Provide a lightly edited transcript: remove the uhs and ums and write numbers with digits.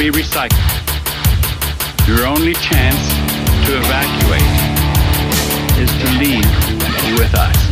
be recycled. Your only chance to evacuate is to leave with us.